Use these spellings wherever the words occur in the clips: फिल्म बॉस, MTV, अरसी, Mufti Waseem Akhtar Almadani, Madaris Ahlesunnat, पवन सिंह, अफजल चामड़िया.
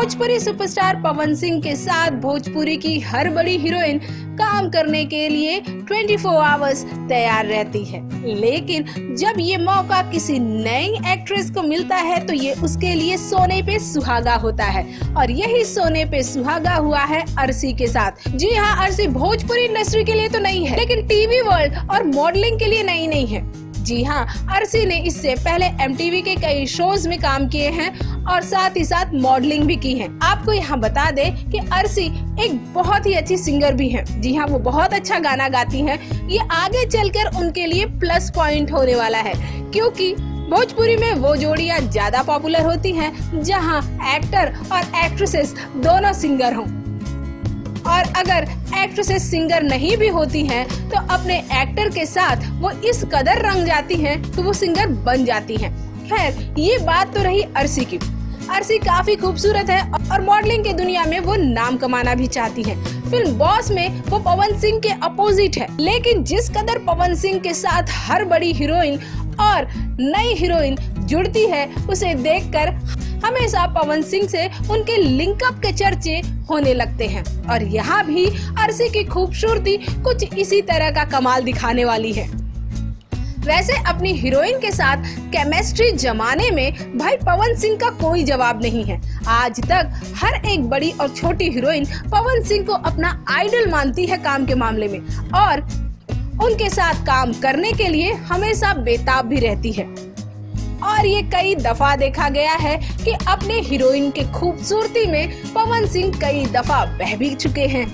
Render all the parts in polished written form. Bhojpuri superstar पवन सिंह के साथ भोजपुरी की हर बड़ी हीरोइन काम करने के लिए 24 आवर्स तैयार रहती है, लेकिन जब ये मौका किसी नई एक्ट्रेस को मिलता है तो ये उसके लिए सोने पे सुहागा होता है। और यही सोने पे सुहागा हुआ है अरसी के साथ। जी हाँ, अरसी भोजपुरी इंडस्ट्री के लिए तो नहीं है, लेकिन टीवी वर्ल्ड और मॉडलिंग के लिए नहीं है। जी हाँ, अरसी ने इससे पहले MTV के कई शोज में काम किए हैं और साथ ही साथ मॉडलिंग भी की है। आपको यहाँ बता दे कि अरसी एक बहुत ही अच्छी सिंगर भी हैं। जी हाँ, वो बहुत अच्छा गाना गाती हैं। ये आगे चलकर उनके लिए प्लस पॉइंट होने वाला है, क्योंकि भोजपुरी में वो जोड़ियाँ ज्यादा पॉपुलर होती हैं जहाँ एक्टर और एक्ट्रेसेस दोनों सिंगर हों। और अगर एक्ट्रेसेस सिंगर नहीं भी होती हैं तो अपने एक्टर के साथ वो इस कदर रंग जाती हैं तो वो सिंगर बन जाती हैं। खैर, ये बात तो रही अरसी की। अरसी काफी खूबसूरत है और मॉडलिंग की दुनिया में वो नाम कमाना भी चाहती है। फिल्म बॉस में वो पवन सिंह के अपोजिट है, लेकिन जिस कदर पवन सिंह के साथ हर बड़ी हीरोइन और नई हीरोइन जुड़ती है उसे देखकर हमेशा पवन सिंह से उनके लिंकअप के चर्चे होने लगते हैं। और यहाँ भी अरसी की खूबसूरती कुछ इसी तरह का कमाल दिखाने वाली है। वैसे अपनी हीरोइन के साथ केमिस्ट्री जमाने में भाई पवन सिंह का कोई जवाब नहीं है। आज तक हर एक बड़ी और छोटी हीरोइन पवन सिंह को अपना आइडल मानती है काम के मामले में, और उनके साथ काम करने के लिए हमेशा बेताब भी रहती है। और ये कई दफा देखा गया है कि अपने हीरोइन के खूबसूरती में पवन सिंह कई दफा बह भी चुके हैं।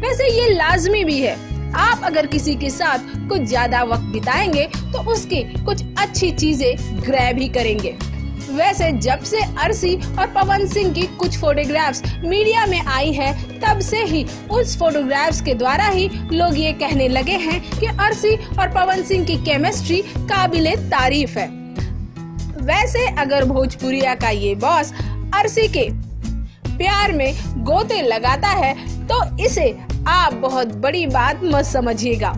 वैसे ये लाजमी भी है, आप अगर किसी के साथ कुछ ज्यादा वक्त बिताएंगे तो उसकी कुछ अच्छी चीजें ग्रह भी करेंगे। वैसे जब से अरसी और पवन सिंह की कुछ फोटोग्राफ्स मीडिया में आई है, तब से ही उस फोटोग्राफ्स के द्वारा ही लोग ये कहने लगे हैं कि अरसी और पवन सिंह की केमिस्ट्री काबिले तारीफ है। वैसे अगर भोजपुरिया का ये बॉस अरसी के प्यार में गोते लगाता है तो इसे आप बहुत बड़ी बात मत समझिएगा।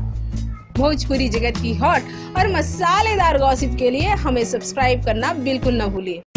भोजपुरी जगत की हॉट और मसालेदार गॉसिप के लिए हमें सब्सक्राइब करना बिल्कुल ना भूलिए।